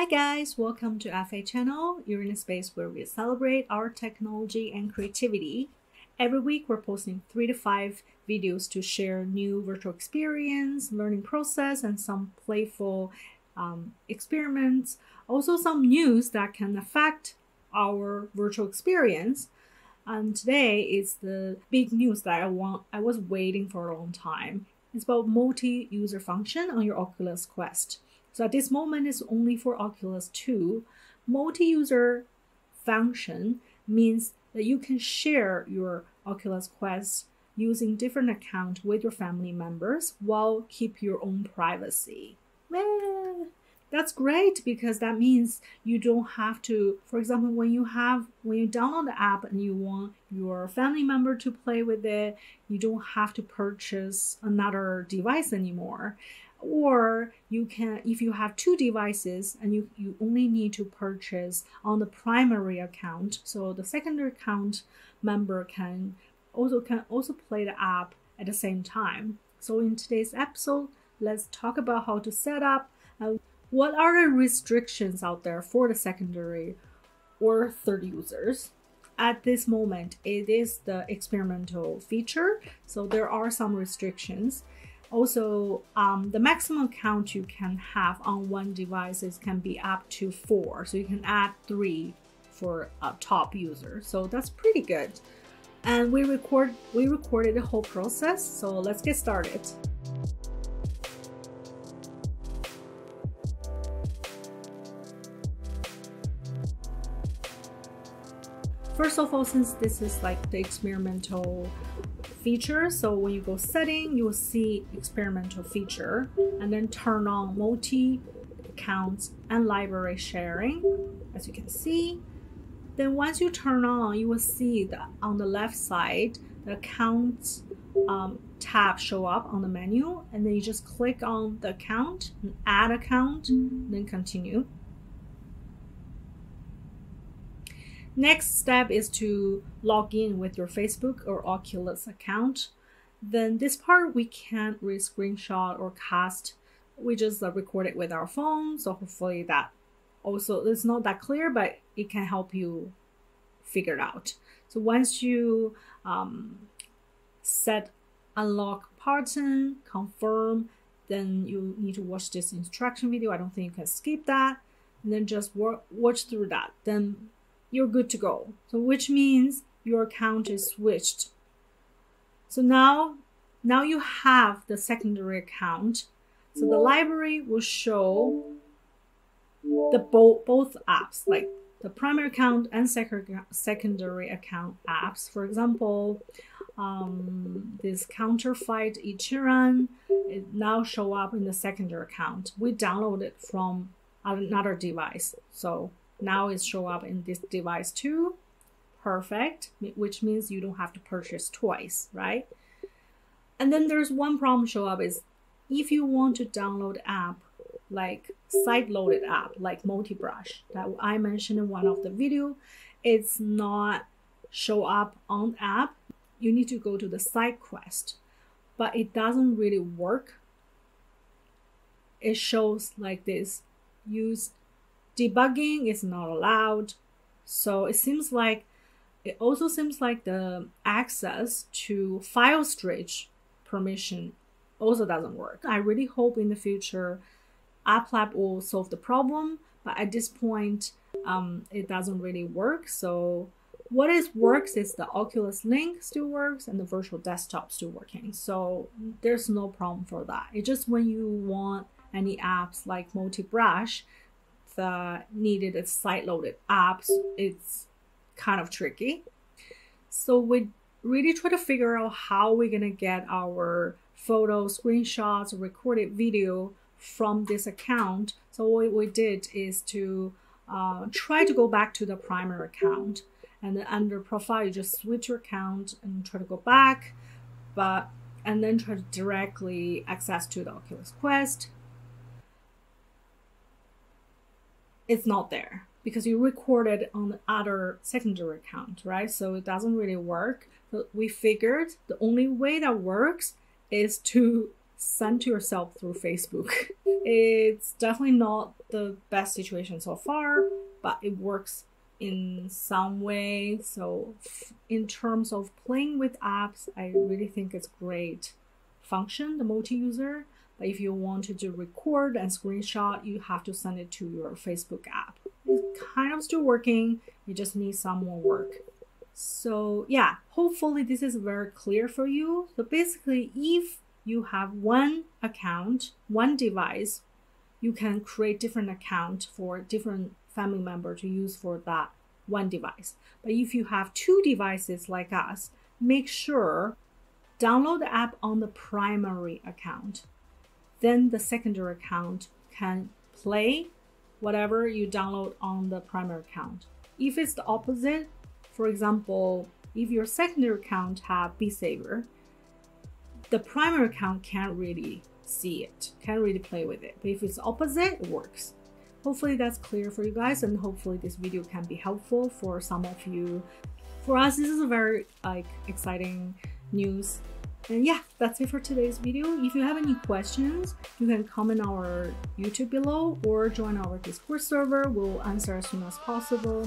Hi guys, welcome to FA Channel. You're in a space where we celebrate our technology and creativity. Every week we're posting 3 to 5 videos to share new virtual experience, learning process, and some playful experiments. Also some news that can affect our virtual experience. And today is the big news that I was waiting for a long time. It's about multi-user function on your Oculus Quest. So at this moment, it's only for Oculus 2. Multi-user function means that you can share your Oculus Quest using different accounts with your family members while keep your own privacy. Well, that's great because that means you don't have to, for example, when you download the app and you want your family member to play with it, you don't have to purchase another device anymore. Or you can, if you have 2 devices and you only need to purchase on the primary account, so the secondary account member can also play the app at the same time. So in today's episode, let's talk about how to set up what are the restrictions out there for the secondary or third users. At this moment, it is the experimental feature, so there are some restrictions. Also, the maximum count you can have on one device can be up to 4. So you can add 3 for a top user. So that's pretty good. And we recorded the whole process. So let's get started. First of all, since this is like the experimental feature, so when you go setting, you will see experimental feature and then turn on multi accounts and library sharing, as you can see. Then once you turn on, you will see that on the left side, the accounts tab show up on the menu, and then you just click on the account and add account, then continue. Next step is to log in with your Facebook or Oculus account. Then this part we can't re-screenshot or cast. We just record it with our phone. So hopefully that also, it's not that clear, but it can help you figure it out. So once you set unlock button, confirm, then you need to watch this instruction video. I don't think you can skip that. And then just watch through that. Then you're good to go. So which means your account is switched. So now you have the secondary account. So the library will show the both apps, like the primary account and secondary account apps. For example, this Counterfeit Ichiran, it now show up in the secondary account. We downloaded it from another device. So now it's show up in this device too. Perfect, which means you don't have to purchase twice, right? And then there's one problem show up is if you want to download app, like side-loaded app, like MultiBrush that I mentioned in one of the video, it's not show up on app. You need to go to the SideQuest, but it doesn't really work. It shows like this, use debugging is not allowed. So it also seems like the access to file storage permission also doesn't work. I really hope in the future App Lab will solve the problem, but at this point it doesn't really work. So what works is the Oculus Link still works and the virtual desktop still working. So there's no problem for that. It's just when you want any apps like MultiBrush needed a side-loaded apps, it's kind of tricky. So we really try to figure out how we're gonna get our photo, screenshots, recorded video from this account. So what we did is to try to go back to the primary account, and then under profile you just switch your account and try to go back, and then try to directly access to the Oculus Quest. It's not there because you recorded on the other secondary account, right? So it doesn't really work. But we figured the only way that works is to send to yourself through Facebook. It's definitely not the best situation so far, but it works in some way. So in terms of playing with apps, I really think it's great function, the multi-user. But if you wanted to record and screenshot, you have to send it to your Facebook app. It's kind of still working. You just need some more work. So yeah, hopefully this is very clear for you. So basically, if you have one account, one device, you can create different accounts for different family member to use for that one device. But if you have two devices like us, make sure download the app on the primary account. Then the secondary account can play whatever you download on the primary account. If it's the opposite, for example, if your secondary account have Beat Saber, the primary account can't really see it, can't really play with it. But if it's opposite, it works. Hopefully that's clear for you guys, and hopefully this video can be helpful for some of you. For us, this is a very exciting news. And yeah, that's it for today's video. If you have any questions, you can comment our YouTube below or join our Discord server. We'll answer as soon as possible.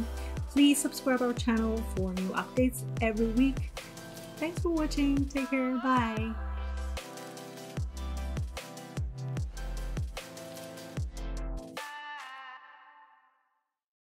Please subscribe our channel for new updates every week. Thanks for watching. Take care. Bye.